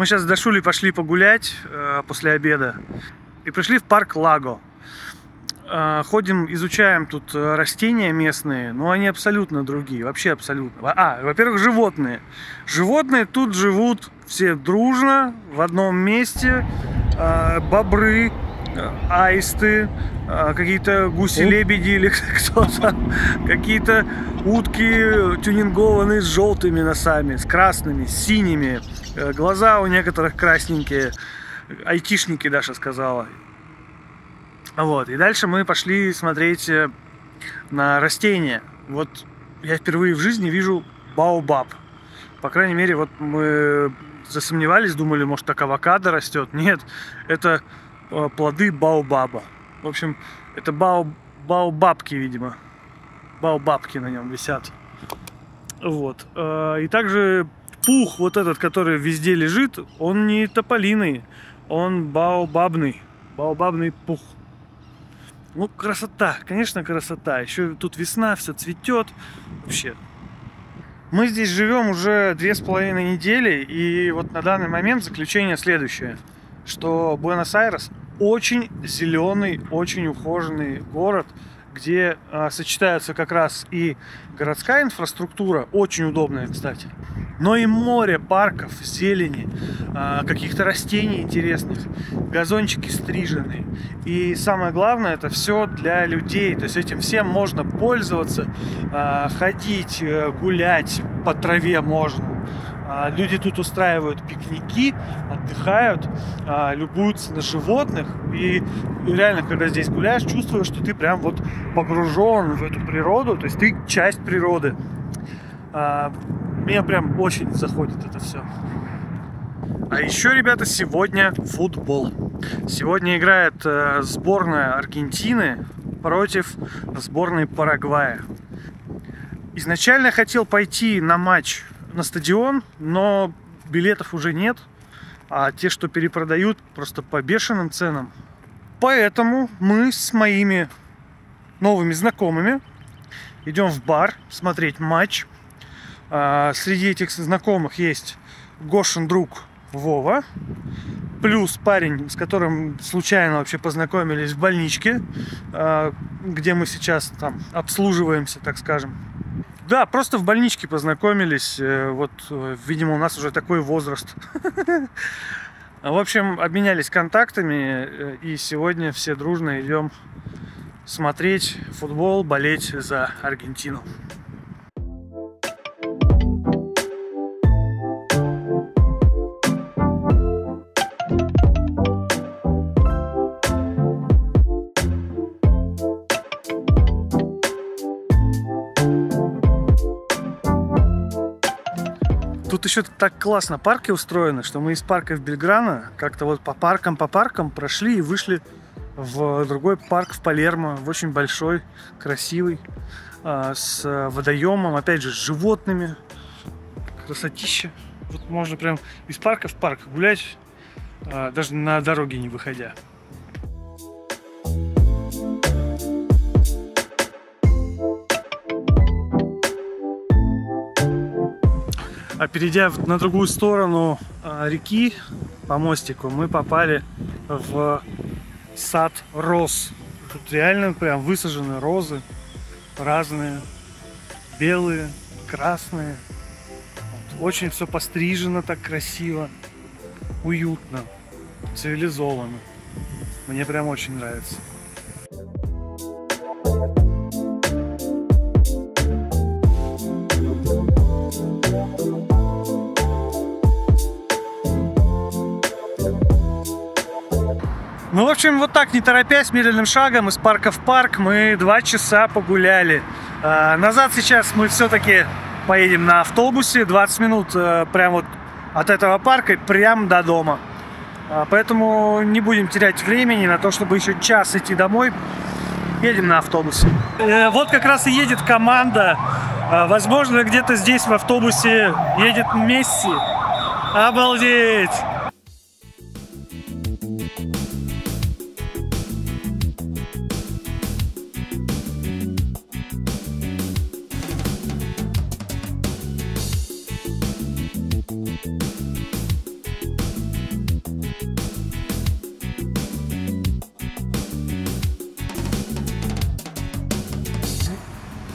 Мы сейчас с Дашулей пошли погулять после обеда и пришли в парк Лаго. Ходим, изучаем тут растения местные, но они абсолютно другие, вообще абсолютно. Во-первых, животные. Животные тут живут все дружно, в одном месте. Бобры, аисты, какие-то гуси-лебеди или кто там, какие-то утки тюнингованные с желтыми носами, с красными, с синими. Глаза у некоторых красненькие, айтишники Даша сказала. Вот, и дальше мы пошли смотреть на растения. Вот я впервые в жизни вижу баобаб. По крайней мере, вот мы засомневались, думали, может, так авокадо растет. Нет, это плоды баобаба. В общем, это баобабки, видимо. Баобабки на нем висят. Вот. И также пух вот этот, который везде лежит, он не тополиный, он баобабный. Баобабный пух. Ну, красота, конечно, красота. Еще тут весна, все цветет. Вообще. Мы здесь живем уже 2,5 недели, и вот на данный момент заключение следующее, что Буэнос-Айрес очень зеленый, очень ухоженный город, где сочетаются как раз и городская инфраструктура, очень удобная, кстати, но и море парков, зелени, каких-то растений интересных, газончики стрижены. И самое главное, это все для людей, то есть этим всем можно пользоваться, ходить, гулять по траве можно. Люди тут устраивают пикники, отдыхают, любуются на животных. И реально, когда здесь гуляешь, чувствуешь, что ты прям вот погружен в эту природу, то есть ты часть природы. Мне прям очень заходит это все. А еще, ребята, сегодня футбол. Сегодня играет сборная Аргентины против сборной Парагвая. Изначально я хотел пойти на матч, на стадион, но билетов уже нет, а те, что перепродают, просто по бешеным ценам. Поэтому мы с моими новыми знакомыми идем в бар смотреть матч. Среди этих знакомых есть Гошин друг Вова, плюс парень, с которым случайно вообще познакомились в больничке, где мы сейчас там обслуживаемся, так скажем. Да, просто в больничке познакомились, вот, видимо, у нас уже такой возраст. В общем, обменялись контактами, и сегодня все дружно идем смотреть футбол, болеть за Аргентину. Тут еще так классно парки устроены, что мы из парка в Бельграно как-то вот по паркам прошли и вышли в другой парк в Палермо, в очень большой, красивый, с водоемом, опять же, с животными. Красотища. Вот можно прям из парка в парк гулять, даже на дороге не выходя. А перейдя на другую сторону реки по мостику, мы попали в сад роз. Тут реально прям высажены розы разные, белые, красные. Вот. Очень все пострижено так красиво, уютно, цивилизованно. Мне прям очень нравится. Ну, в общем, вот так, не торопясь, медленным шагом из парка в парк мы 2 часа погуляли. Назад сейчас мы все-таки поедем на автобусе, 20 минут прям вот от этого парка и прям до дома. Поэтому не будем терять времени на то, чтобы еще час идти домой. Едем на автобусе. Вот как раз и едет команда. Возможно, где-то здесь в автобусе едет Месси. Обалдеть!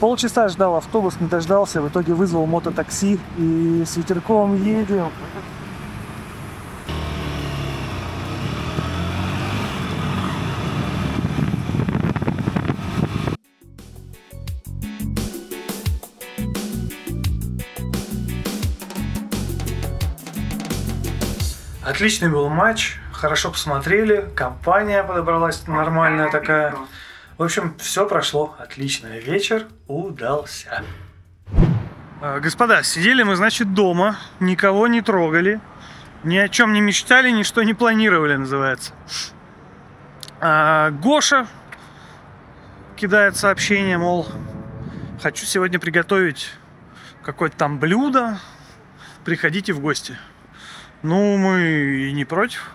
Полчаса ждал автобус, не дождался, в итоге вызвал мототакси и с ветерком едем. Отличный был матч, хорошо посмотрели, компания подобралась нормальная такая. В общем, все прошло отлично, вечер удался. Господа, сидели мы, значит, дома, никого не трогали, ни о чем не мечтали, ничто не планировали, называется. А Гоша кидает сообщение, мол, хочу сегодня приготовить какое-то там блюдо, приходите в гости. Ну, мы и не против.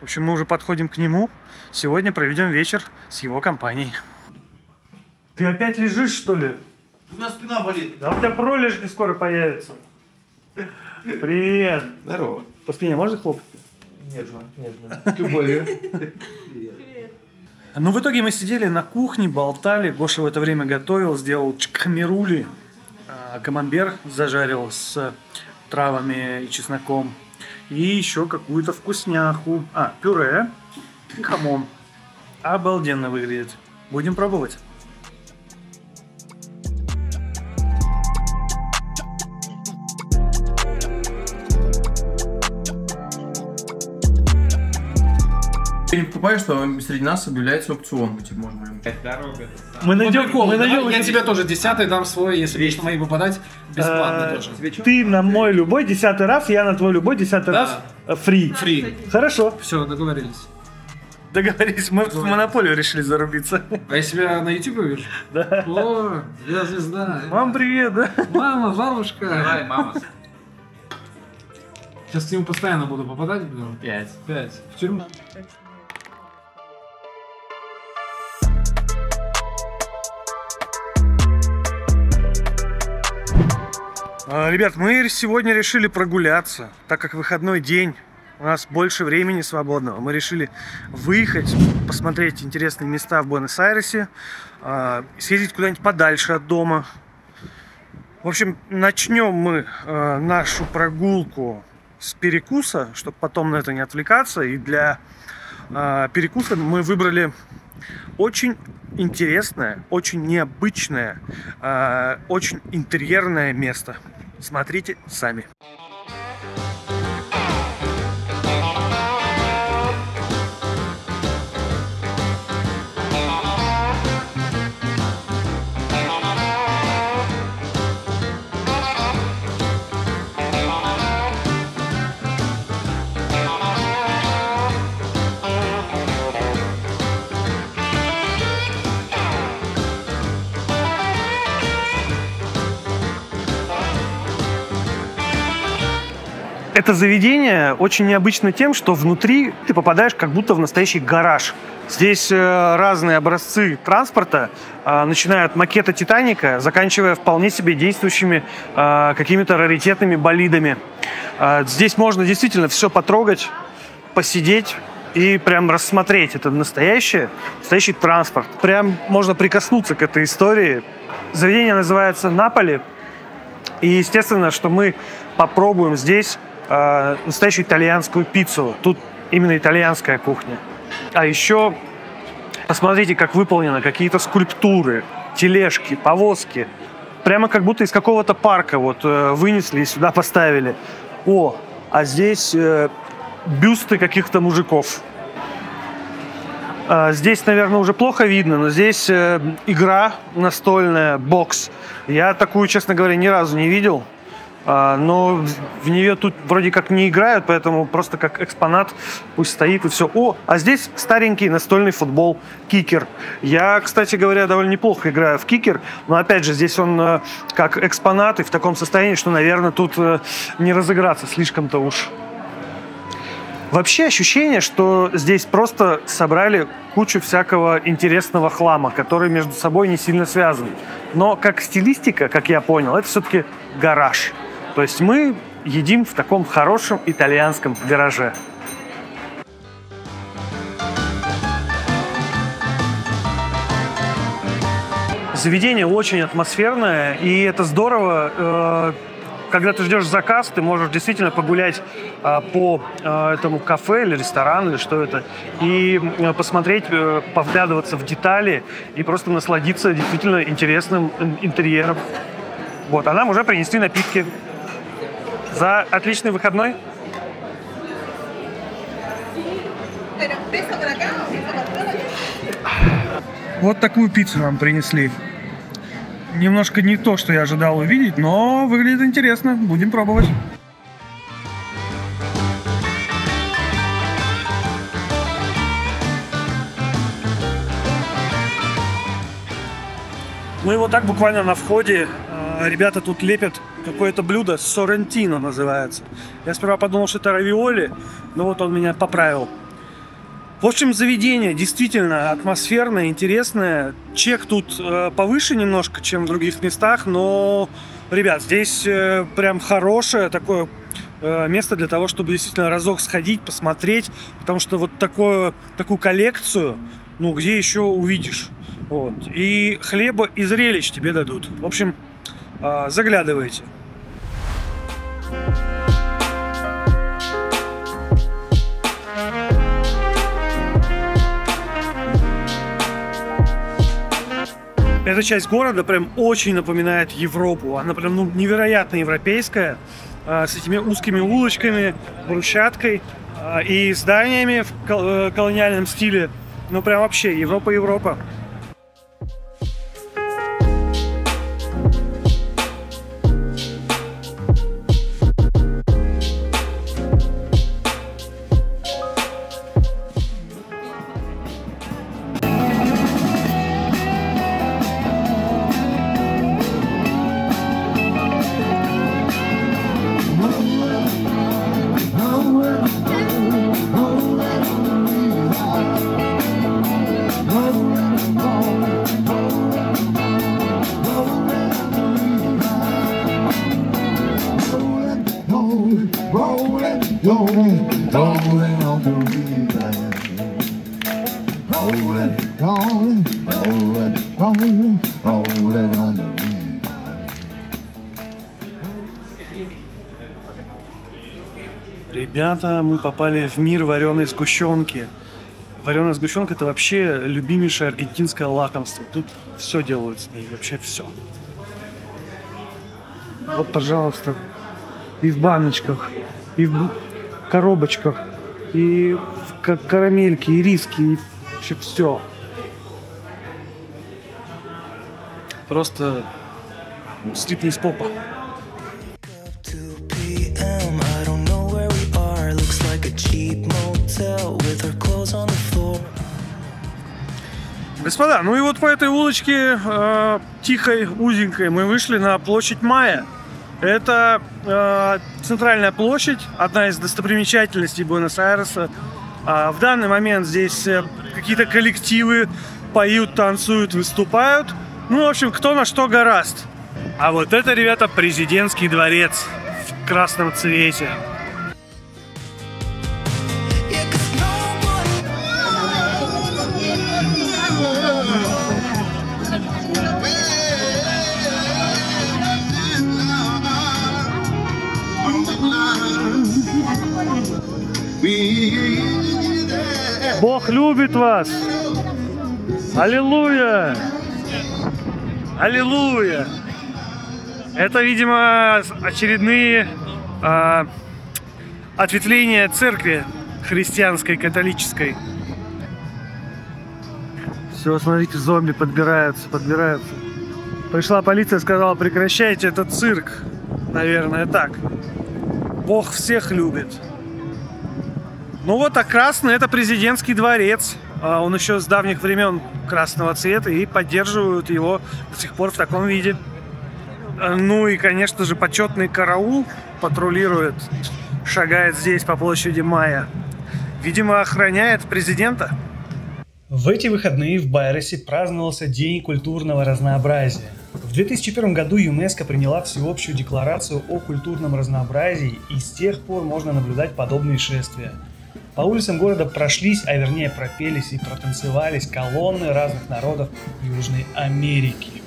В общем, мы уже подходим к нему. Сегодня проведем вечер с его компанией. Ты опять лежишь, что ли? У меня спина болит. Да у тебя пролежни скоро появится. Привет. Здорово. По спине можно хлопать? Нежно, нежно. Ты болеешь? Привет. Ну, в итоге мы сидели на кухне, болтали. Гоша в это время готовил, сделал чкамирули. Камамбер зажарил с травами и чесноком. И еще какую-то вкусняху. А, пюре и хамон. Обалденно выглядит. Будем пробовать. Я не покупаю, что среди нас объявляется аукцион. Мы найдем. Я тебе тоже 10-й дам свой, если лично мои попадать, бесплатно тоже. Ты на мой любой 10-й раз, я на твой любой 10-й раз. Фри. Хорошо. Все, договорились. Договорились, мы в монополию решили зарубиться. А я себя на YouTube вижу? Да. О, я звезда. Мам, привет, да? Мама, бабушка. Давай, мама. Сейчас к нему постоянно буду попадать. 5. В тюрьму. Ребят, мы сегодня решили прогуляться, так как выходной день, у нас больше времени свободного. Мы решили выехать, посмотреть интересные места в Буэнос-Айресе, съездить куда-нибудь подальше от дома. В общем, начнем мы нашу прогулку с перекуса, чтобы потом на это не отвлекаться. И для перекуса мы выбрали очень интересное, очень необычное, очень интерьерное место. Смотрите сами. Это заведение очень необычно тем, что внутри ты попадаешь как будто в настоящий гараж. Здесь разные образцы транспорта, начиная от макета «Титаника», заканчивая вполне себе действующими какими-то раритетными болидами. Здесь можно действительно все потрогать, посидеть и прям рассмотреть. Это настоящий транспорт. Прям можно прикоснуться к этой истории. Заведение называется «Napoles». И естественно, что мы попробуем здесь настоящую итальянскую пиццу. Тут именно итальянская кухня. А еще посмотрите, как выполнены какие-то скульптуры, тележки, повозки. Прямо как будто из какого-то парка вот вынесли и сюда поставили. О, а здесь бюсты каких-то мужиков. Здесь, наверное, уже плохо видно, но здесь игра настольная, бокс. Я такую, честно говоря, ни разу не видел. Но в нее тут вроде как не играют, поэтому просто как экспонат пусть стоит и все. О, а здесь старенький настольный футбол кикер. Я, кстати говоря, довольно неплохо играю в кикер, но опять же здесь он как экспонат и в таком состоянии, что, наверное, тут не разыграться слишком-то уж. Вообще ощущение, что здесь просто собрали кучу всякого интересного хлама, который между собой не сильно связан. Но как стилистика, как я понял, это все-таки гараж. То есть мы едим в таком хорошем итальянском гараже. Заведение очень атмосферное, и это здорово. Когда ты ждешь заказ, ты можешь действительно погулять по этому кафе или ресторану, или что это, и посмотреть, повглядываться в детали и просто насладиться действительно интересным интерьером. Вот, а нам уже принесли напитки. За отличный выходной. Вот такую пиццу нам принесли. Немножко не то, что я ожидал увидеть, но выглядит интересно. Будем пробовать. Ну и вот так буквально на входе ребята тут лепят какое-то блюдо, соррентино называется. Я сперва подумал, что это равиоли, но вот он меня поправил. В общем, заведение действительно атмосферное, интересное. Чек тут повыше немножко, чем в других местах, но, ребят, здесь прям хорошее такое место для того, чтобы действительно разок сходить, посмотреть, потому что вот такую коллекцию, ну, где еще увидишь. Вот. И хлеба и зрелищ тебе дадут. В общем, заглядывайте. Эта часть города прям очень напоминает Европу. Она прям, ну, невероятно европейская, с этими узкими улочками, брусчаткой и зданиями в колониальном стиле. Ну прям вообще Европа-Европа. Ребята, мы попали в мир вареной сгущенки. Вареная сгущенка — это вообще любимейшее аргентинское лакомство. Тут все делают с ней, вообще все. Вот, пожалуйста, и в баночках, и в коробочках, и в карамельке, и риски, и вообще все. Просто слипни с попа. Господа, ну и вот по этой улочке тихой, узенькой мы вышли на площадь Майо. Это центральная площадь, одна из достопримечательностей Буэнос-Айреса. В данный момент здесь какие-то коллективы поют, танцуют, выступают. Ну, в общем, кто на что горазд. А вот это, ребята, президентский дворец в красном цвете. Бог любит вас! Аллилуйя! Аллилуйя! Это, видимо, очередные ответвления церкви христианской, католической. Все, смотрите, зомби подбираются. Пришла полиция, сказала: прекращайте этот цирк. Наверное, так. Бог всех любит. Ну вот, а красный — это президентский дворец. Он еще с давних времен красного цвета, и поддерживают его до сих пор в таком виде. Ну и, конечно же, почетный караул патрулирует, шагает здесь по площади Майо. Видимо, охраняет президента. В эти выходные в Байресе праздновался День культурного разнообразия. В 2001 году ЮНЕСКо приняла всеобщую декларацию о культурном разнообразии, и с тех пор можно наблюдать подобные шествия. По улицам города прошлись, а вернее пропелись и протанцевались колонны разных народов Южной Америки.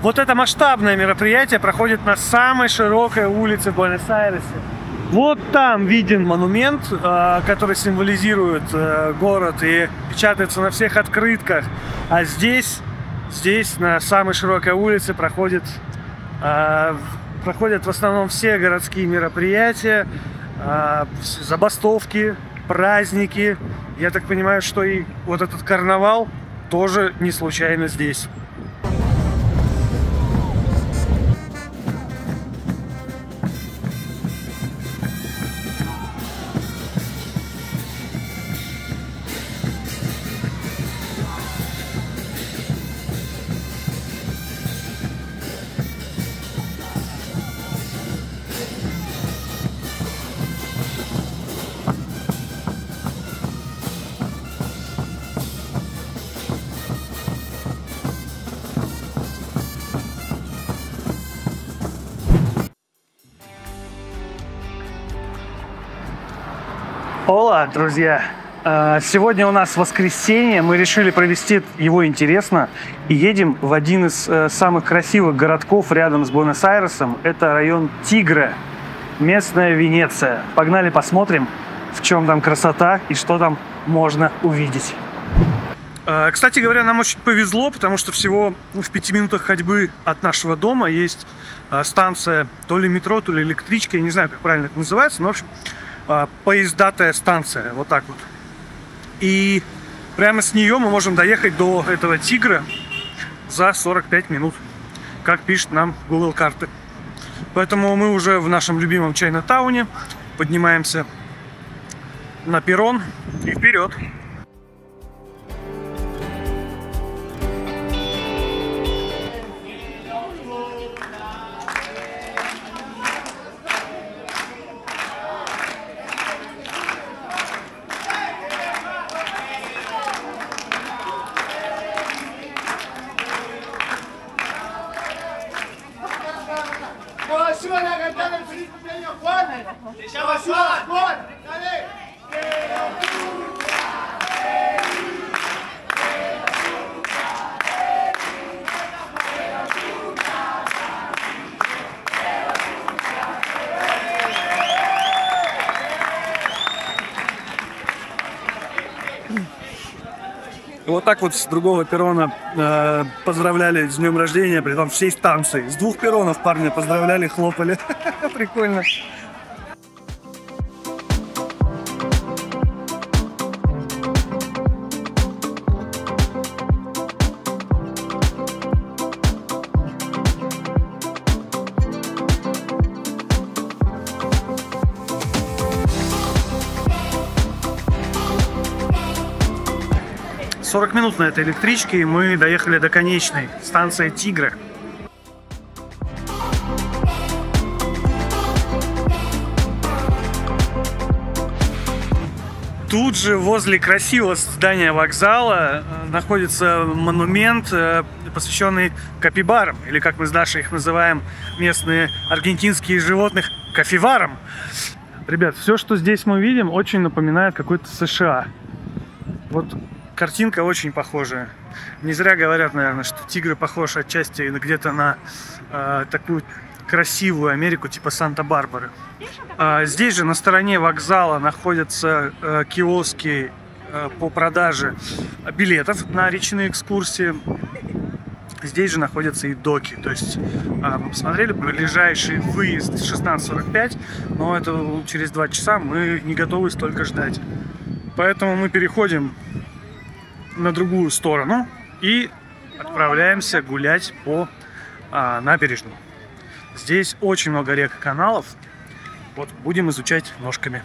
Вот это масштабное мероприятие проходит на самой широкой улице Буэнос-Айреса. Вот там виден монумент, который символизирует город и печатается на всех открытках. А здесь на самой широкой улице проходят в основном все городские мероприятия, забастовки, праздники. Я так понимаю, что и вот этот карнавал тоже не случайно здесь. Ола, друзья! Сегодня у нас воскресенье, мы решили провести его интересно и едем в один из самых красивых городков рядом с Буэнос-Айресом. Это район Тигре, местная Венеция. Погнали посмотрим, в чем там красота и что там можно увидеть. Кстати говоря, нам очень повезло, потому что всего в 5 минутах ходьбы от нашего дома есть станция то ли метро, то ли электричка, я не знаю, как правильно это называется, но в общем... поездатая станция, вот так вот. И прямо с нее мы можем доехать до этого Тигра за 45 минут, как пишет нам Google карты. Поэтому мы уже в нашем любимом Чайна-тауне, поднимаемся на перрон и вперед. Вот так вот с другого перрона поздравляли с днем рождения, при том всей станции. С 2 перронов парня поздравляли, хлопали. Прикольно. Минут на этой электричке, и мы доехали до конечной станции Тигре. Тут же возле красивого здания вокзала находится монумент, посвященный капибарам, или как мы с Дашей их называем, местные аргентинские животных, кофеварам. Ребят, все, что здесь мы видим, очень напоминает какой-то США. Вот картинка очень похожая. Не зря говорят, наверное, что Тигр похож отчасти где-то на такую красивую Америку типа Санта-Барбары. Здесь же на стороне вокзала находятся киоски по продаже билетов на речные экскурсии. Здесь же находятся и доки. То есть мы посмотрели ближайший выезд 16:45, но это через 2 часа, мы не готовы столько ждать. Поэтому мы переходим на другую сторону и отправляемся гулять по набережной. Здесь очень много рек и каналов. Вот будем изучать ножками.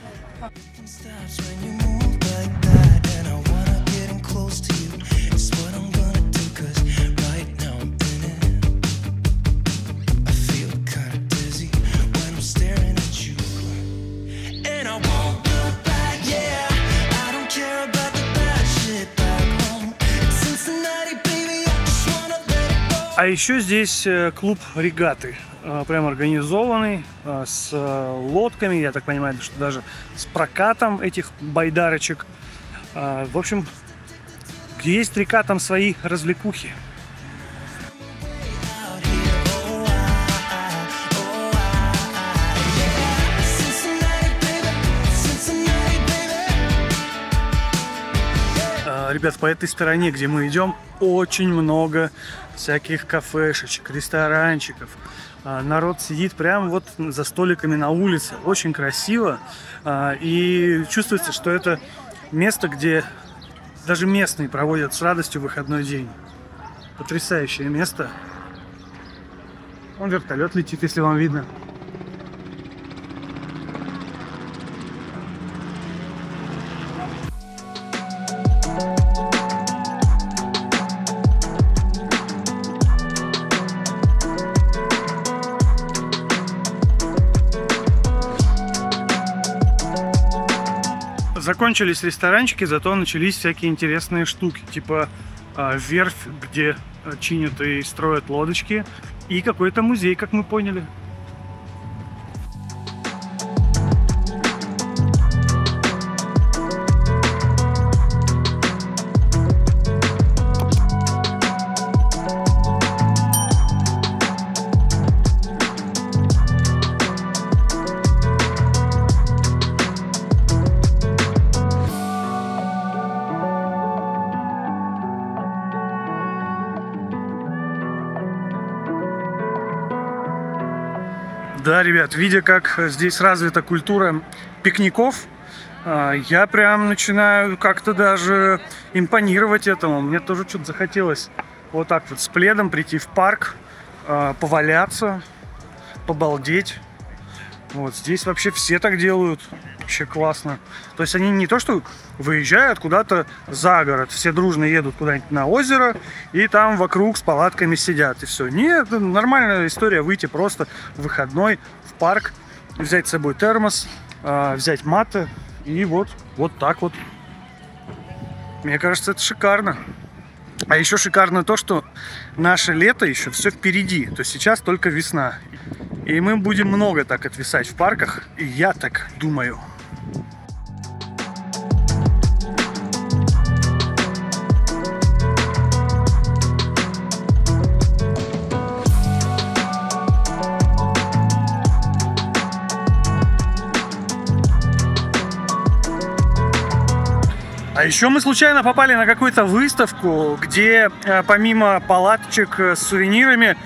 А еще здесь клуб регаты, прям организованный, с лодками, я так понимаю, что даже с прокатом этих байдарочек. В общем, есть река, там свои развлекухи. ребят, по этой стороне, где мы идем, очень много всяких кафешечек, ресторанчиков. Народ сидит прямо вот за столиками на улице. Очень красиво. И чувствуется, что это место, где даже местные проводят с радостью выходной день. Потрясающее место. Вон вертолет летит, если вам видно. Закончились ресторанчики, зато начались всякие интересные штуки, типа верфь, где чинят и строят лодочки, и какой-то музей, как мы поняли. Да, ребят, видя, как здесь развита культура пикников, я прям начинаю как-то даже импонировать этому. Мне тоже что-то захотелось вот так вот с пледом прийти в парк, поваляться, побалдеть. Вот здесь вообще все так делают. Вообще классно. То есть они не то что выезжают куда-то за город, все дружно едут куда-нибудь на озеро и там вокруг с палатками сидят и все. Нет, нормальная история выйти просто в выходной в парк, взять с собой термос, взять маты и вот так вот. Мне кажется, это шикарно. А еще шикарно то, что наше лето еще все впереди. То есть сейчас только весна. И мы будем много так отвисать в парках, и я так думаю. А еще мы случайно попали на какую-то выставку, где помимо палаточек с сувенирами,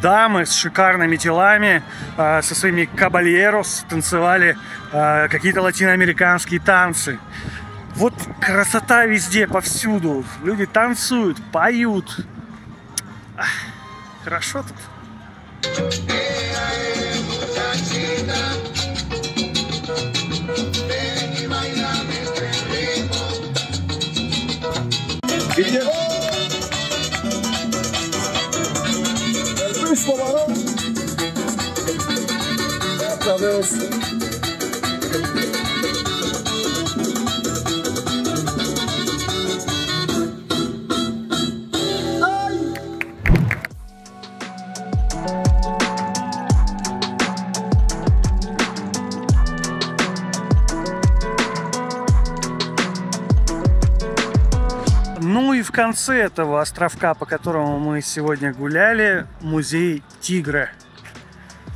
дамы с шикарными телами, со своими кабальерос танцевали какие-то латиноамериканские танцы. Вот красота везде, повсюду. Люди танцуют, поют. Ах, хорошо тут. Ну и в конце этого островка, по которому мы сегодня гуляли, музей Тигре.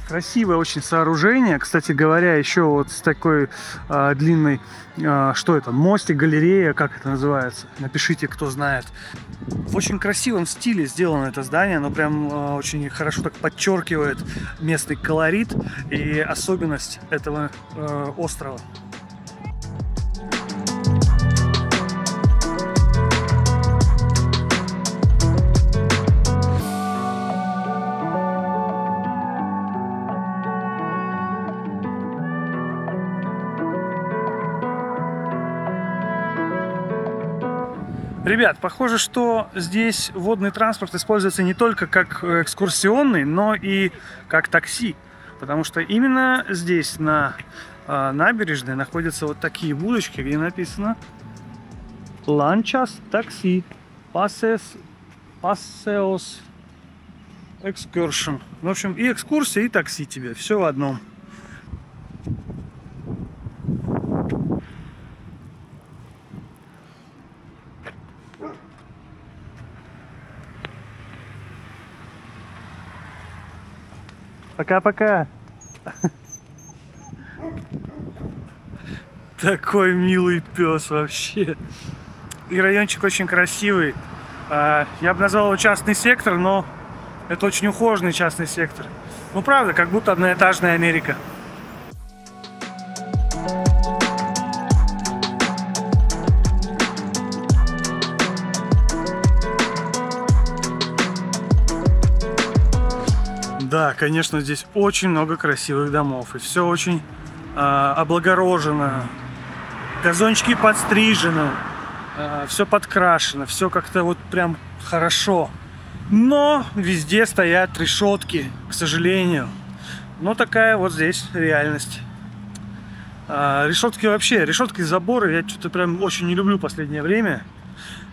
Красивое очень сооружение, кстати говоря, еще вот с такой длинной, что это, мостик, галерея, как это называется, напишите, кто знает. В очень красивом стиле сделано это здание, оно прям очень хорошо так подчеркивает местный колорит и особенность этого острова. Ребят, похоже, что здесь водный транспорт используется не только как экскурсионный, но и как такси. Потому что именно здесь, на набережной, находятся вот такие будочки, где написано «Ланчас такси», «Пасеос экскуршн». В общем, и экскурсия, и такси тебе, все в одном. Пока-пока. Такой милый пес вообще. и райончик очень красивый. Я бы назвал его частный сектор, но это очень ухоженный частный сектор. Ну правда, как будто одноэтажная Америка. Да, конечно, здесь очень много красивых домов, и все очень облагорожено, газончики подстрижены, все подкрашено, все как-то вот прям хорошо. Но везде стоят решетки, к сожалению. Но такая вот здесь реальность. Решетки вообще, решетки и заборы я что-то прям очень не люблю в последнее время.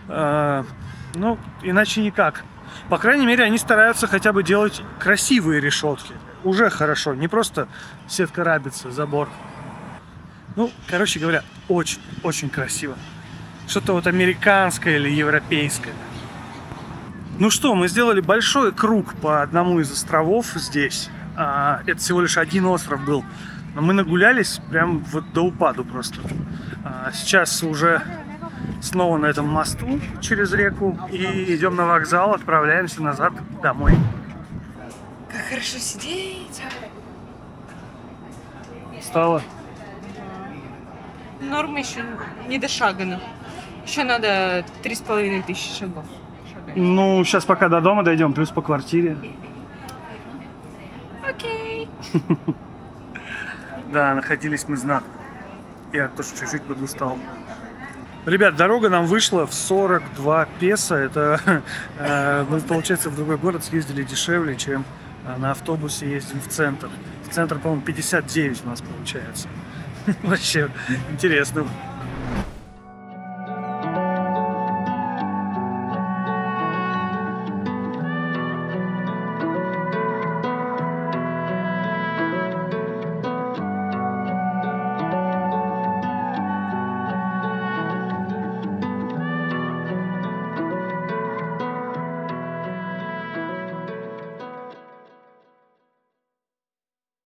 Ну, иначе никак. По крайней мере, они стараются хотя бы делать красивые решетки. Уже хорошо, не просто сетка рабица, забор. Ну, короче говоря, очень-очень красиво. Что-то вот американское или европейское. Ну что, мы сделали большой круг по одному из островов здесь. Это всего лишь один остров был. Но мы нагулялись прям вот до упаду просто. Сейчас уже... Снова на этом мосту через реку и идем на вокзал, отправляемся назад домой. Как хорошо сидеть. Устала? Норма еще не дошагана. Еще надо 3500 шагов. Ну, сейчас пока до дома дойдем, плюс по квартире. Окей. Да, находились мы знатно. Я тоже чуть-чуть подустал. Ребят, дорога нам вышла в 42 песо, это мы, получается, в другой город съездили дешевле, чем на автобусе ездим в центр. В центр, по-моему, 59 у нас получается. Вообще интересно.